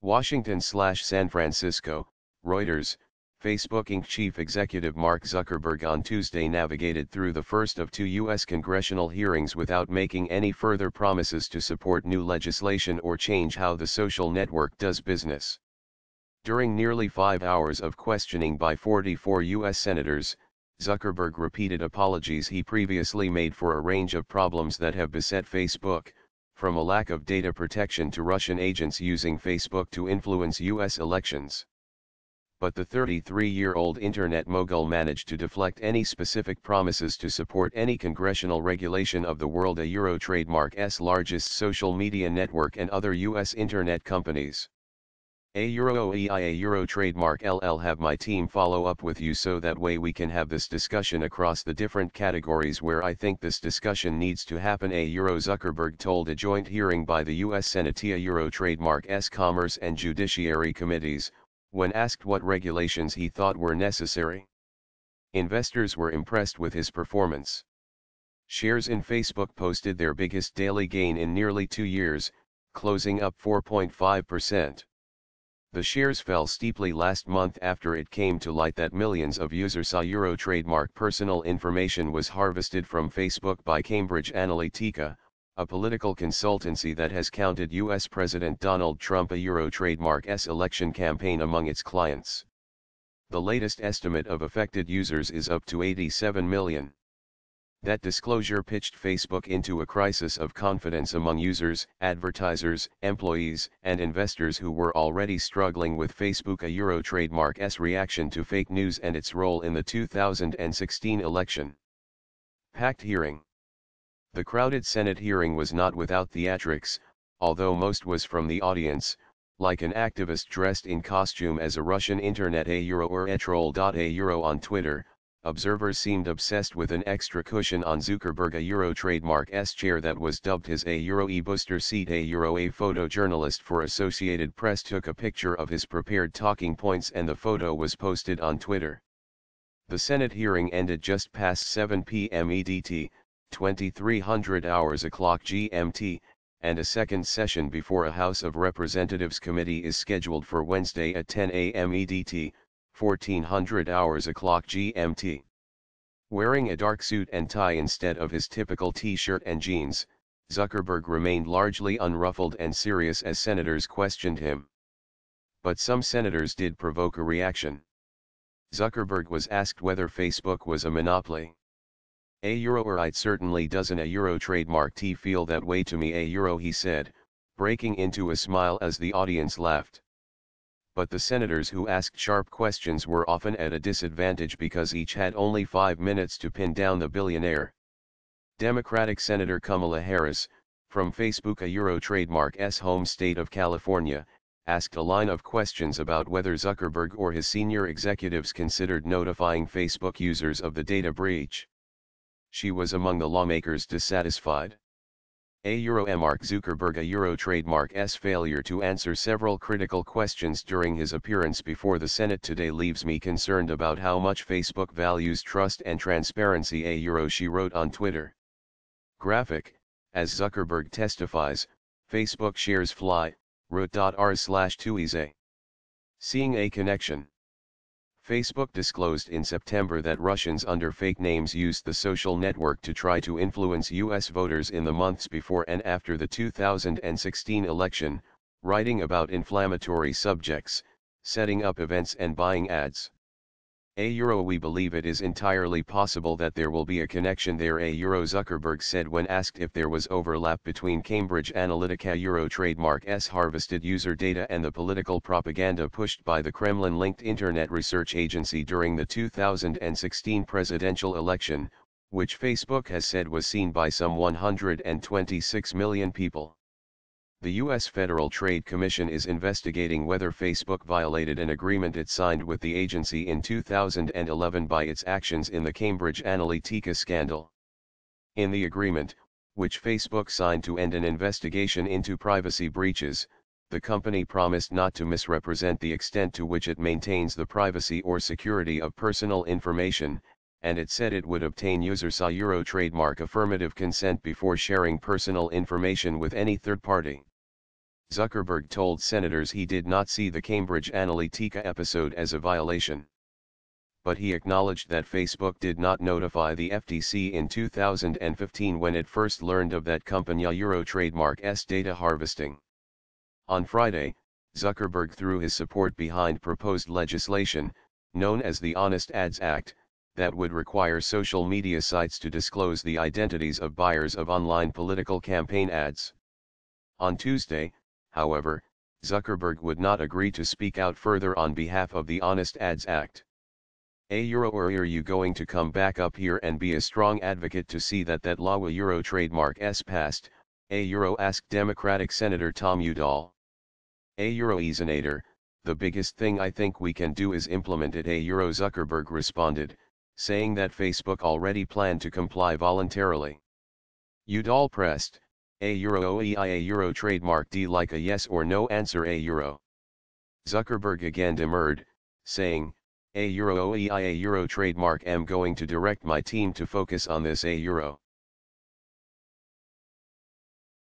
Washington/San Francisco, Reuters. Facebook Inc. Chief Executive Mark Zuckerberg on Tuesday navigated through the first of two U.S. congressional hearings without making any further promises to support new legislation or change how the social network does business. During nearly 5 hours of questioning by 44 U.S. senators, Zuckerberg repeated apologies he previously made for a range of problems that have beset Facebook, from a lack of data protection to Russian agents using Facebook to influence U.S. elections. But the 33-year-old internet mogul managed to deflect any specific promises to support any congressional regulation of the world, a Euro trademark's largest social media network and other U.S. internet companies. A Euro OEI, a Euro trademark LL, have my team follow up with you so that way we can have this discussion across the different categories where I think this discussion needs to happen, a Euro Zuckerberg told a joint hearing by the U.S. Senate, a Euro trademark's Commerce and Judiciary Committees, when asked what regulations he thought were necessary. Investors were impressed with his performance. Shares in Facebook posted their biggest daily gain in nearly 2 years, closing up 4.5%. The shares fell steeply last month after it came to light that millions of users' Euro trademark personal information was harvested from Facebook by Cambridge Analytica, a political consultancy that has counted U.S. President Donald Trump, a Euro trademark's election campaign, among its clients. The latest estimate of affected users is up to 87 million. That disclosure pitched Facebook into a crisis of confidence among users, advertisers, employees, and investors who were already struggling with Facebook, a Euro trademark's reaction to fake news and its role in the 2016 election. Packed hearing. The crowded Senate hearing was not without theatrics, although most was from the audience, like an activist dressed in costume as a Russian internet Euro or @troll.euro on Twitter. Observers seemed obsessed with an extra cushion on Zuckerberg, a Euro trademark's chair that was dubbed his Euro e-booster seat, a Euro. A photojournalist for Associated Press took a picture of his prepared talking points, and the photo was posted on Twitter. The Senate hearing ended just past 7 p.m. EDT, 2300 hours o'clock GMT, and a second session before a House of Representatives committee is scheduled for Wednesday at 10 a.m. EDT, 1400 hours o'clock GMT. Wearing a dark suit and tie instead of his typical t-shirt and jeans, Zuckerberg remained largely unruffled and serious as senators questioned him. But some senators did provoke a reaction. Zuckerberg was asked whether Facebook was a monopoly. A Euroite certainly doesn't, a Euro trademark T feel that way to me, a Euro, he said, breaking into a smile as the audience laughed. But the senators who asked sharp questions were often at a disadvantage because each had only 5 minutes to pin down the billionaire. Democratic Senator Kamala Harris, from Facebook, a Euro trademark's home state of California, asked a line of questions about whether Zuckerberg or his senior executives considered notifying Facebook users of the data breach. She was among the lawmakers dissatisfied. A Euro. Mark Zuckerberg, a Euro trademark's failure to answer several critical questions during his appearance before the Senate today leaves me concerned about how much Facebook values trust and transparency, a Euro, she wrote on Twitter. Graphic, as Zuckerberg testifies, Facebook shares fly, root.r/2 is a. Seeing a connection. Facebook disclosed in September that Russians under fake names used the social network to try to influence U.S. voters in the months before and after the 2016 election, writing about inflammatory subjects, setting up events and buying ads. A Euro. We believe it is entirely possible that there will be a connection there, a Euro, Zuckerberg said when asked if there was overlap between Cambridge Analytica, Euro trademark's harvested user data, and the political propaganda pushed by the Kremlin-linked Internet Research Agency during the 2016 presidential election, which Facebook has said was seen by some 126 million people. The U.S. Federal Trade Commission is investigating whether Facebook violated an agreement it signed with the agency in 2011 by its actions in the Cambridge Analytica scandal. In the agreement, which Facebook signed to end an investigation into privacy breaches, the company promised not to misrepresent the extent to which it maintains the privacy or security of personal information, and it said it would obtain users' Euro trademark affirmative consent before sharing personal information with any third party. Zuckerberg told senators he did not see the Cambridge Analytica episode as a violation. But he acknowledged that Facebook did not notify the FTC in 2015 when it first learned of that Compañía Euro trademark's data harvesting. On Friday, Zuckerberg threw his support behind proposed legislation, known as the Honest Ads Act, that would require social media sites to disclose the identities of buyers of online political campaign ads. On Tuesday, however, Zuckerberg would not agree to speak out further on behalf of the Honest Ads Act. Are you going to come back up here and be a strong advocate to see that law will Euro trademark's passed? Euro asked Democratic Senator Tom Udall. Euro is an aider, the biggest thing I think we can do is implement it. Euro Zuckerberg responded, saying that Facebook already planned to comply voluntarily. Udall pressed, Euro trademark D like a yes or no answer. Euro Zuckerberg again demurred, saying, Euro trademark I'm going to direct my team to focus on this.